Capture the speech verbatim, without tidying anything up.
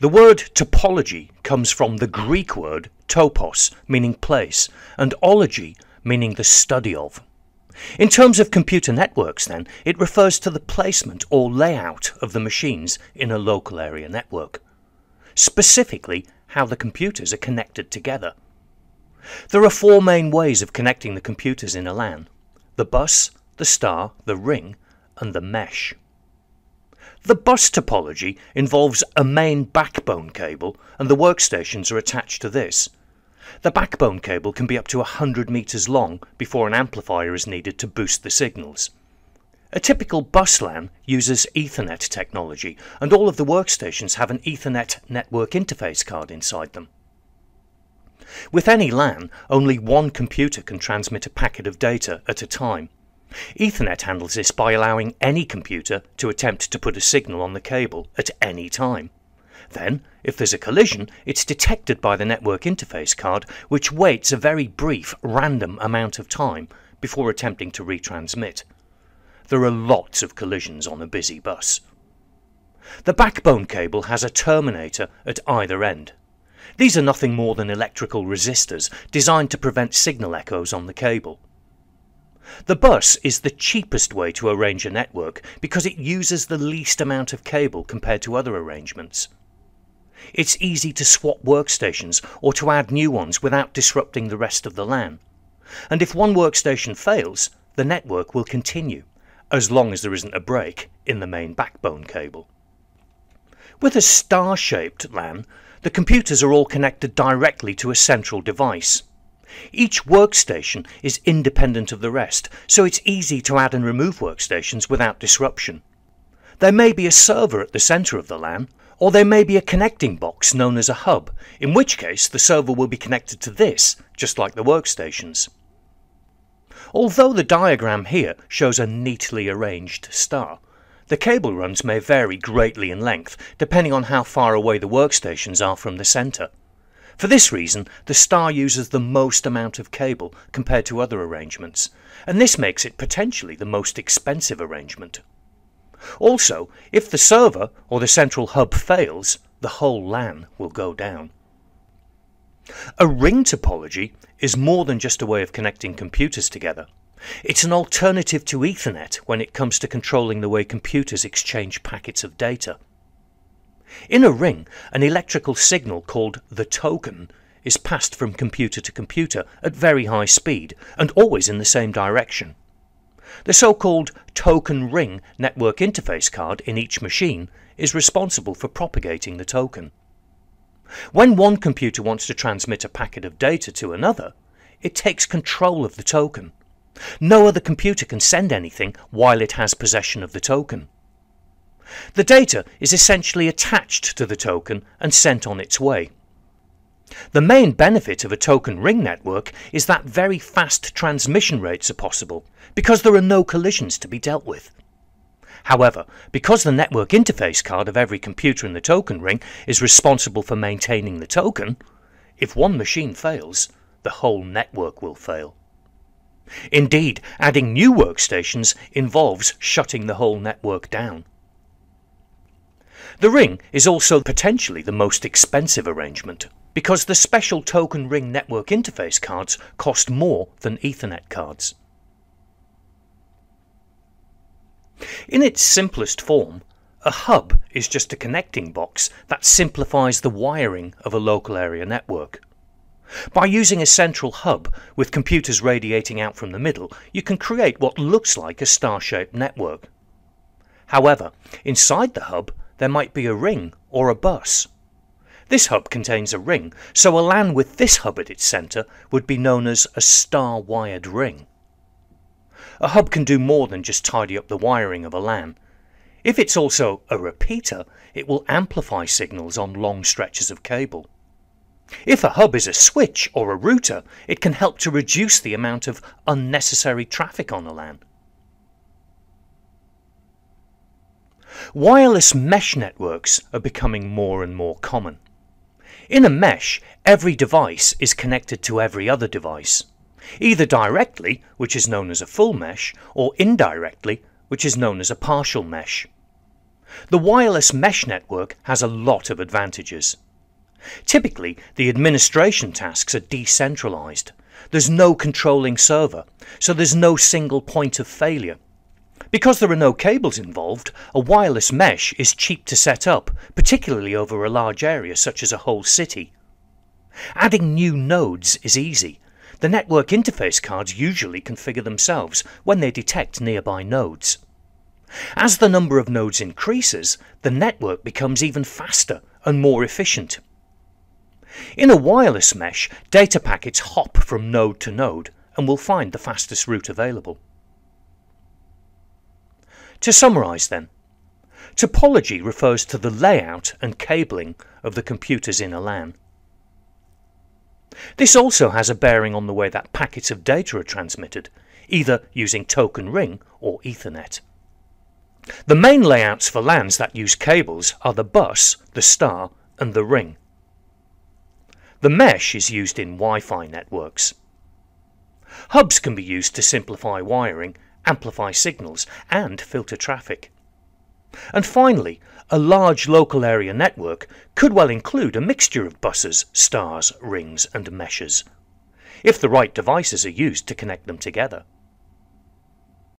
The word topology comes from the Greek word topos, meaning place, and ology, meaning the study of. In terms of computer networks, then, it refers to the placement or layout of the machines in a local area network, specifically how the computers are connected together. There are four main ways of connecting the computers in a LAN: the bus, the star, the ring, and the mesh. The bus topology involves a main backbone cable, and the workstations are attached to this. The backbone cable can be up to one hundred meters long before an amplifier is needed to boost the signals. A typical bus LAN uses Ethernet technology, and all of the workstations have an Ethernet network interface card inside them. With any LAN, only one computer can transmit a packet of data at a time. Ethernet handles this by allowing any computer to attempt to put a signal on the cable at any time. Then, if there's a collision, it's detected by the network interface card, which waits a very brief, random amount of time before attempting to retransmit. There are lots of collisions on a busy bus. The backbone cable has a terminator at either end. These are nothing more than electrical resistors designed to prevent signal echoes on the cable. The bus is the cheapest way to arrange a network because it uses the least amount of cable compared to other arrangements. It's easy to swap workstations or to add new ones without disrupting the rest of the LAN. And if one workstation fails, the network will continue, as long as there isn't a break in the main backbone cable. With a star-shaped LAN, the computers are all connected directly to a central device. Each workstation is independent of the rest, so it's easy to add and remove workstations without disruption. There may be a server at the center of the LAN, or there may be a connecting box known as a hub, in which case the server will be connected to this, just like the workstations. Although the diagram here shows a neatly arranged star, the cable runs may vary greatly in length, depending on how far away the workstations are from the center. For this reason, the star uses the most amount of cable compared to other arrangements, and this makes it potentially the most expensive arrangement. Also, if the server or the central hub fails, the whole LAN will go down. A ring topology is more than just a way of connecting computers together. It's an alternative to Ethernet when it comes to controlling the way computers exchange packets of data. In a ring, an electrical signal called the token is passed from computer to computer at very high speed and always in the same direction. The so-called Token Ring network interface card in each machine is responsible for propagating the token. When one computer wants to transmit a packet of data to another, it takes control of the token. No other computer can send anything while it has possession of the token. The data is essentially attached to the token and sent on its way. The main benefit of a token ring network is that very fast transmission rates are possible, because there are no collisions to be dealt with. However, because the network interface card of every computer in the token ring is responsible for maintaining the token, if one machine fails, the whole network will fail. Indeed, adding new workstations involves shutting the whole network down. The ring is also potentially the most expensive arrangement, because the special token ring network interface cards cost more than Ethernet cards. In its simplest form, a hub is just a connecting box that simplifies the wiring of a local area network. By using a central hub, with computers radiating out from the middle, you can create what looks like a star-shaped network. However, inside the hub, there might be a ring or a bus. This hub contains a ring, so a LAN with this hub at its centre would be known as a star-wired ring. A hub can do more than just tidy up the wiring of a LAN. If it's also a repeater, it will amplify signals on long stretches of cable. If a hub is a switch or a router, it can help to reduce the amount of unnecessary traffic on a LAN. Wireless mesh networks are becoming more and more common. In a mesh, every device is connected to every other device, either directly, which is known as a full mesh, or indirectly, which is known as a partial mesh. The wireless mesh network has a lot of advantages. Typically, the administration tasks are decentralized. There's no controlling server, so there's no single point of failure. Because there are no cables involved, a wireless mesh is cheap to set up, particularly over a large area such as a whole city. Adding new nodes is easy. The network interface cards usually configure themselves when they detect nearby nodes. As the number of nodes increases, the network becomes even faster and more efficient. In a wireless mesh, data packets hop from node to node and will find the fastest route available. To summarise then, topology refers to the layout and cabling of the computers in a LAN. This also has a bearing on the way that packets of data are transmitted, either using Token Ring or Ethernet. The main layouts for LANs that use cables are the bus, the star, and the ring. The mesh is used in Wi-Fi networks. Hubs can be used to simplify wiring, amplify signals, and filter traffic. And finally, a large local area network could well include a mixture of buses, stars, rings, and meshes, if the right devices are used to connect them together.